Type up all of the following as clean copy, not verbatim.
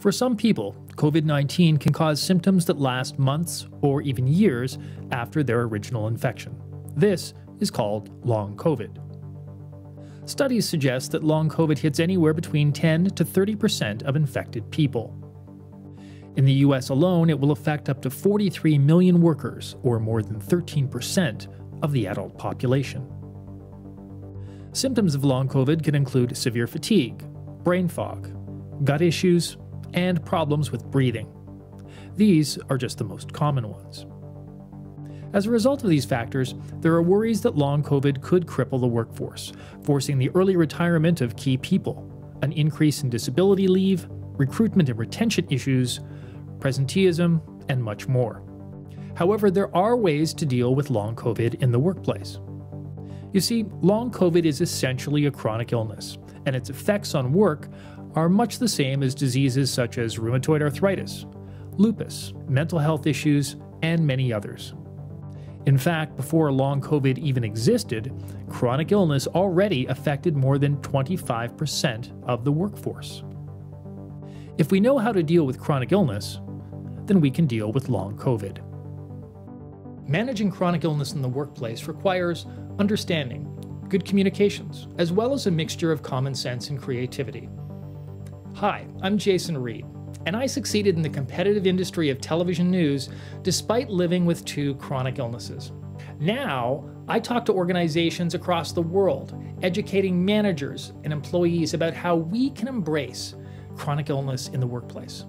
For some people, COVID-19 can cause symptoms that last months or even years after their original infection. This is called Long Covid. Studies suggest that Long Covid hits anywhere between 10 to 30% of infected people. In the US alone, it will affect up to 43 million workers, or more than 13% of the adult population. Symptoms of Long Covid can include severe fatigue, brain fog, gut issues, and problems with breathing. These are just the most common ones. As a result of these factors, there are worries that Long Covid could cripple the workforce, forcing the early retirement of key people, an increase in disability leave, recruitment and retention issues, presenteeism, and much more. However, there are ways to deal with Long Covid in the workplace. You see, Long Covid is essentially a chronic illness, and its effects on work are much the same as diseases such as rheumatoid arthritis, lupus, mental health issues, and many others. In fact, before Long Covid even existed, chronic illness already affected more than 25% of the workforce. If we know how to deal with chronic illness, then we can deal with Long Covid. Managing chronic illness in the workplace requires understanding, good communications, as well as a mixture of common sense and creativity. Hi, I'm Jason Reid, and I succeeded in the competitive industry of television news despite living with two chronic illnesses. Now, I talk to organizations across the world, educating managers and employees about how we can embrace chronic illness in the workplace.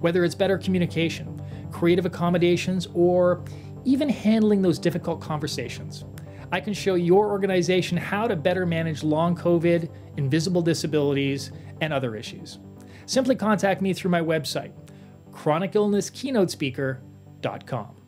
Whether it's better communication, creative accommodations, or even handling those difficult conversations, I can show your organization how to better manage Long Covid, invisible disabilities, and other issues. Simply contact me through my website, ChronicIllnessKeynoteSpeaker.com.